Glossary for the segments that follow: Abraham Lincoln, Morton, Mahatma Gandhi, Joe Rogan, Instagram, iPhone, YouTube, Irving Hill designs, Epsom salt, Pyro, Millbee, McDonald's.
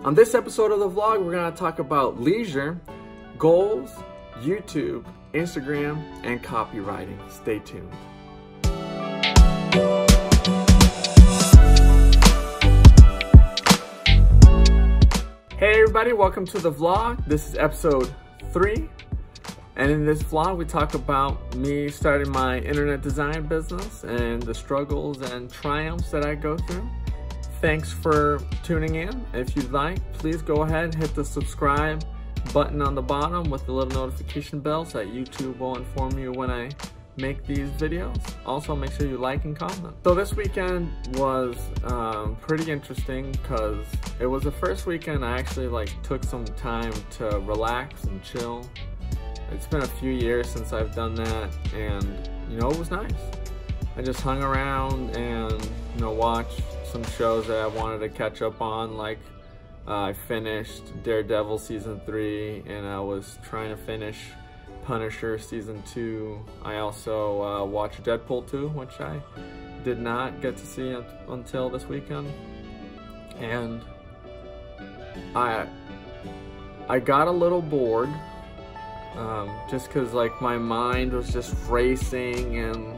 On this episode of the vlog, we're going to talk about leisure, goals, YouTube, Instagram, and copywriting. Stay tuned. Hey everybody, welcome to the vlog. This is episode 3. And in this vlog, we talk about me starting my internet design business and the struggles and triumphs that I go through. Thanks for tuning in. If you'd like, please go ahead and hit the subscribe button on the bottom with the little notification bell so that YouTube will inform you when I make these videos. Also, make sure you like and comment. So this weekend was pretty interesting because it was the first weekend I actually took some time to relax and chill. It's been a few years since I've done that, and you know, it was nice. I just hung around and watched some shows that I wanted to catch up on. Like I finished Daredevil season 3, and I was trying to finish Punisher season 2. I also watched Deadpool 2, which I did not get to see until this weekend, and I got a little bored. Just because my mind was just racing, and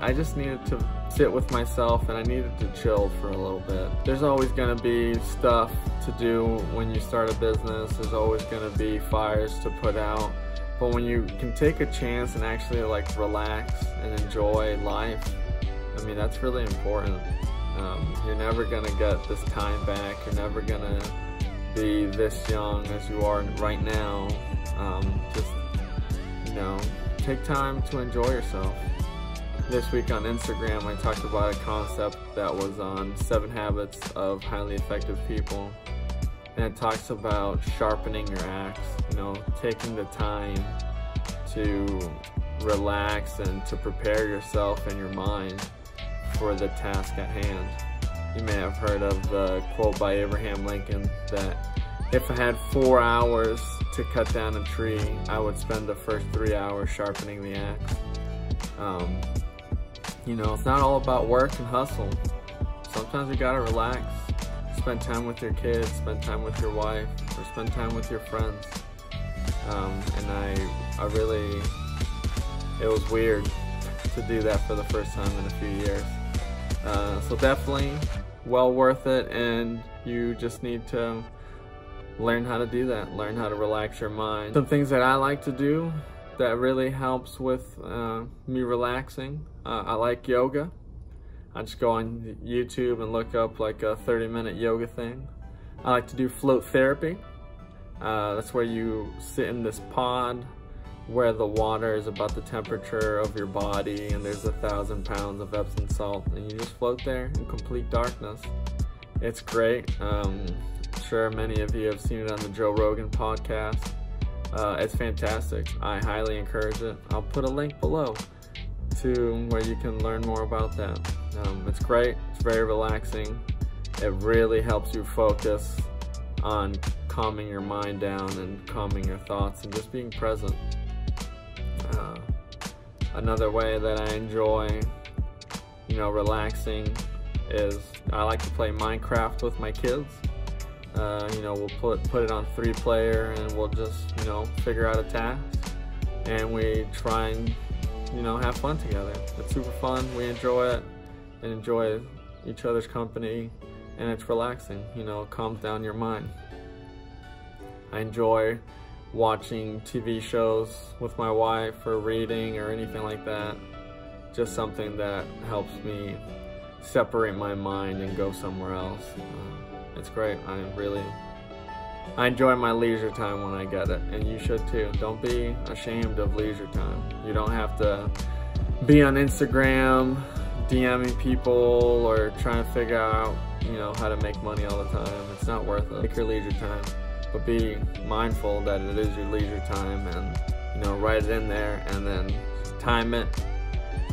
I just needed to sit with myself, and I needed to chill for a little bit. There's always going to be stuff to do when you start a business. There's always going to be fires to put out, but when you can take a chance and actually relax and enjoy life, I mean, that's really important. You're never going to get this time back. You're never going to be this young as you are right now. Just, take time to enjoy yourself. This week on Instagram, I talked about a concept that was on 7 Habits of Highly Effective People. And it talks about sharpening your axe, taking the time to relax and to prepare yourself and your mind for the task at hand. You may have heard of the quote by Abraham Lincoln that if I had 4 hours to cut down a tree, I would spend the first 3 hours sharpening the axe. It's not all about work and hustle. Sometimes you gotta relax, spend time with your kids, spend time with your wife, or spend time with your friends. And I really, it was weird to do that for the first time in a few years. So definitely well worth it, and you just need to learn how to do that. Learn how to relax your mind. Some things that I like to do that really helps with me relaxing. I like yoga. I just go on YouTube and look up a 30-minute yoga thing. I like to do float therapy. That's where you sit in this pod where the water is about the temperature of your body, and there's 1,000 pounds of Epsom salt, and you just float there in complete darkness. It's great. Sure many of you have seen it on the Joe Rogan podcast. It's fantastic. I highly encourage it. I'll put a link below to where you can learn more about that. It's great. It's very relaxing. It really helps you focus on calming your mind down and calming your thoughts and just being present. Another way that I enjoy, relaxing is I like to play Minecraft with my kids. We'll put it on 3-player, and we'll just, figure out a task, and we try and, have fun together. It's super fun. We enjoy it and enjoy each other's company, and it's relaxing. It calms down your mind. I enjoy watching TV shows with my wife or reading or anything like that. Just something that helps me separate my mind and go somewhere else. It's great. I enjoy my leisure time when I get it, and you should too. Don't be ashamed of leisure time. You don't have to be on Instagram DMing people or trying to figure out, how to make money all the time. It's not worth it. Take your leisure time, but be mindful that it is your leisure time, and, write it in there and then time it.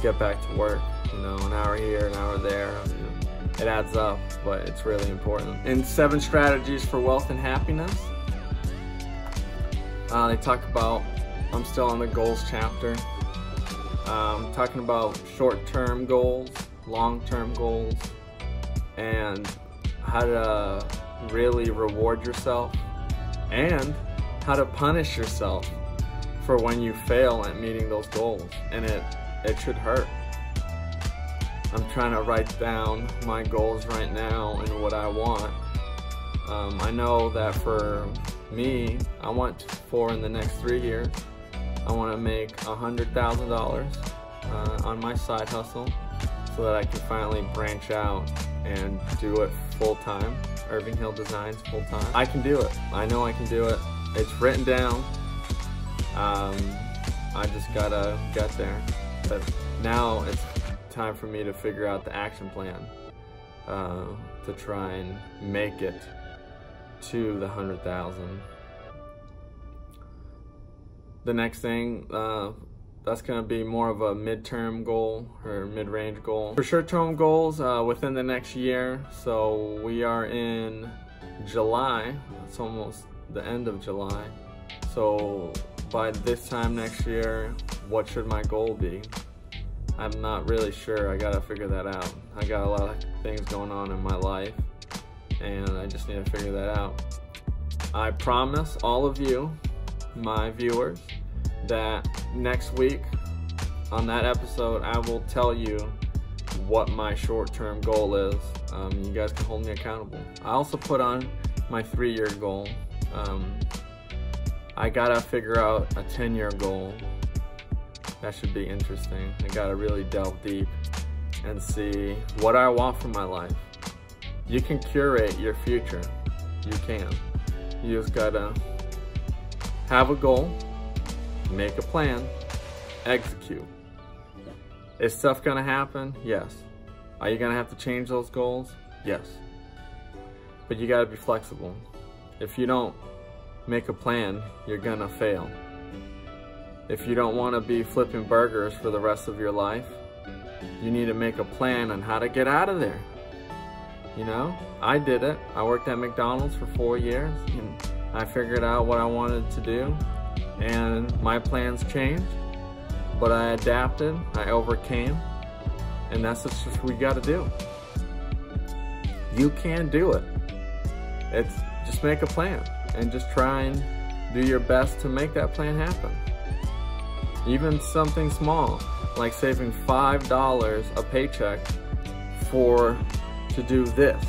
Get back to work, an hour here, an hour there. It adds up, but it's really important. In 7 Strategies for Wealth and Happiness, they talk about, I'm still on the goals chapter, talking about short-term goals, long-term goals, and how to really reward yourself and how to punish yourself for when you fail at meeting those goals, and it should hurt. I'm trying to write down my goals right now and what I want. I know that for me, I want for in the next 3 years, I want to make $100,000 on my side hustle so that I can finally branch out and do it full-time. Irving Hill Designs full-time. I can do it. I know I can do it. It's written down. I just gotta get there. But now it's time for me to figure out the action plan to try and make it to the 100,000. The next thing, that's gonna be more of a midterm goal or mid-range goal. For short-term goals, within the next year, so we are in July, it's almost the end of July, so by this time next year, what should my goal be? I'm not really sure, I gotta figure that out. I got a lot of things going on in my life, and I just need to figure that out. I promise all of you, my viewers, that next week on that episode, I will tell you what my short-term goal is. You guys can hold me accountable. I also put on my 3-year goal. I gotta figure out a 10-year goal. That should be interesting. I gotta really delve deep and see what I want from my life. You can curate your future. You can. You just gotta have a goal, make a plan, execute. Is stuff gonna happen? Yes. Are you gonna have to change those goals? Yes. But you gotta be flexible. If you don't make a plan, you're gonna fail. If you don't wanna be flipping burgers for the rest of your life, you need to make a plan on how to get out of there. You know, I did it. I worked at McDonald's for 4 years and I figured out what I wanted to do, and my plans changed, but I adapted, I overcame, and that's just what we gotta do. You can do it. It's just make a plan and just try and do your best to make that plan happen. Even something small, like saving $5 a paycheck to do this.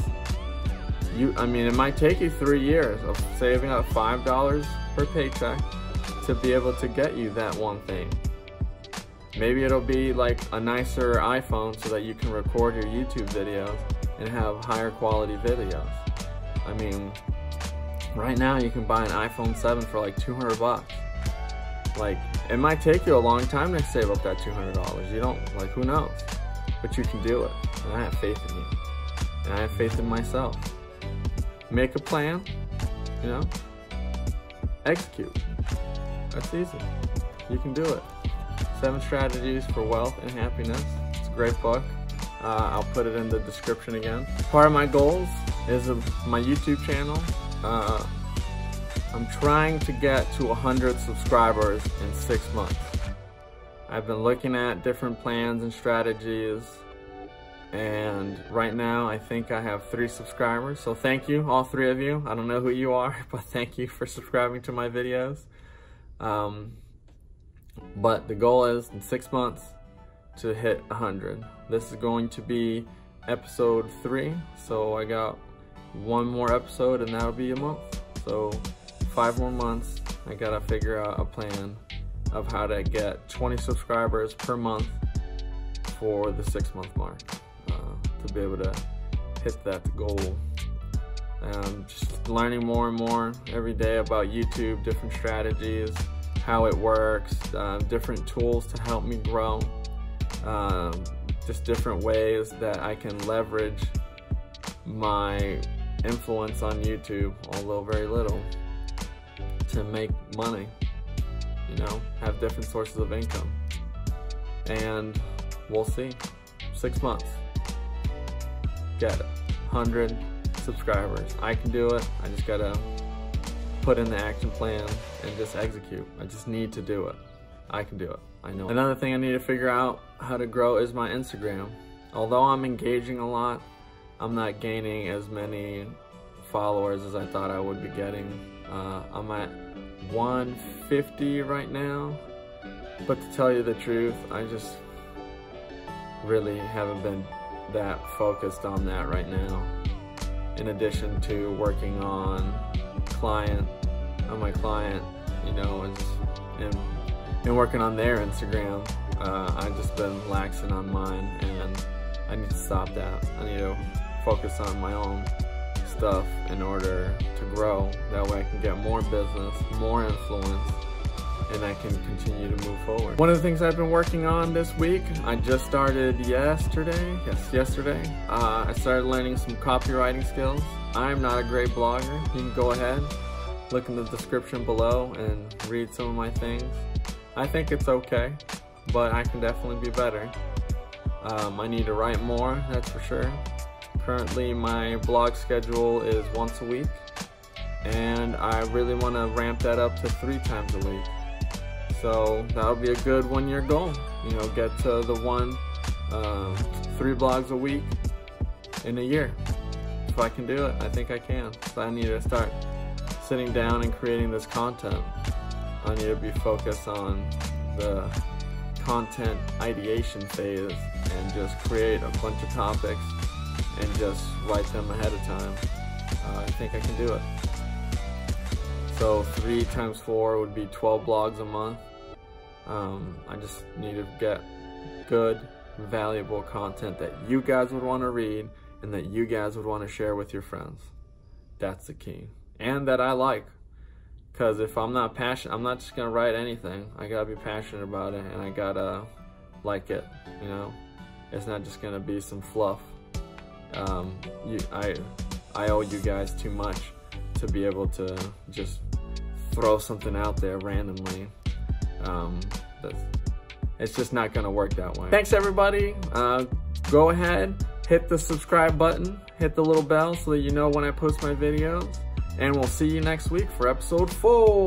I mean, it might take you 3 years of saving up $5 per paycheck to be able to get you that one thing. Maybe it'll be like a nicer iPhone so that you can record your YouTube videos and have higher quality videos. I mean, right now you can buy an iPhone 7 for like 200 bucks. Like, it might take you a long time to save up that $200. You don't, like, who knows? But you can do it, and I have faith in you. And I have faith in myself. Make a plan, you know, execute. That's easy. You can do it. 7 Strategies for Wealth and Happiness. It's a great book. I'll put it in the description again. Part of my goals is my YouTube channel. I'm trying to get to 100 subscribers in 6 months. I've been looking at different plans and strategies, and right now I think I have 3 subscribers, so thank you, all 3 of you. I don't know who you are, but thank you for subscribing to my videos. But the goal is in 6 months to hit 100. This is going to be episode 3, so I got 1 more episode and that'll be a month. So 5 more months, I gotta figure out a plan of how to get 20 subscribers per month for the 6-month mark. To be able to hit that goal. Just learning more and more every day about YouTube, different strategies, how it works, different tools to help me grow, just different ways that I can leverage my influence on YouTube, although very little, to make money, you know, have different sources of income. And we'll see. 6 months. Get it. 100 subscribers. I can do it. I just gotta put in the action plan and just execute. I just need to do it. I can do it. I know. Another thing I need to figure out how to grow is my Instagram. Although I'm engaging a lot, I'm not gaining as many followers as I thought I would be getting. I'm at 150 right now, but to tell you the truth, I just really haven't been that focused on that right now. In addition to working on my client, you know, and working on their Instagram, I've just been laxing on mine, and I need to stop that. I need to focus on my own stuff in order to grow. That way I can get more business, more influence, and I can continue to move forward. One of the things I've been working on this week, I just started yesterday. Yes, yesterday. I started learning some copywriting skills. I'm not a great blogger. You can go ahead, look in the description below and read some of my things. I think it's okay, but I can definitely be better. I need to write more, that's for sure. Currently my blog schedule is once a week, and I really want to ramp that up to 3 times a week. So that'll be a good 1-year goal, you know, get to the 3 blogs a week in a year. If I can do it, I think I can. So I need to start sitting down and creating this content. I need to be focused on the content ideation phase and just create a bunch of topics and just write them ahead of time. I think I can do it. So 3 times 4 would be 12 blogs a month. I just need to get good, valuable content that you guys would want to read and that you guys would want to share with your friends. That's the key. And that I like. Because if I'm not passionate, I'm not just going to write anything. I got to be passionate about it, and I got to like it, you know? It's not just going to be some fluff. I owe you guys too much to be able to just throw something out there randomly. It's just not gonna work that way. Thanks everybody. Go ahead, hit the subscribe button, hit the little bell so that you know when I post my videos, and we'll see you next week for episode 4.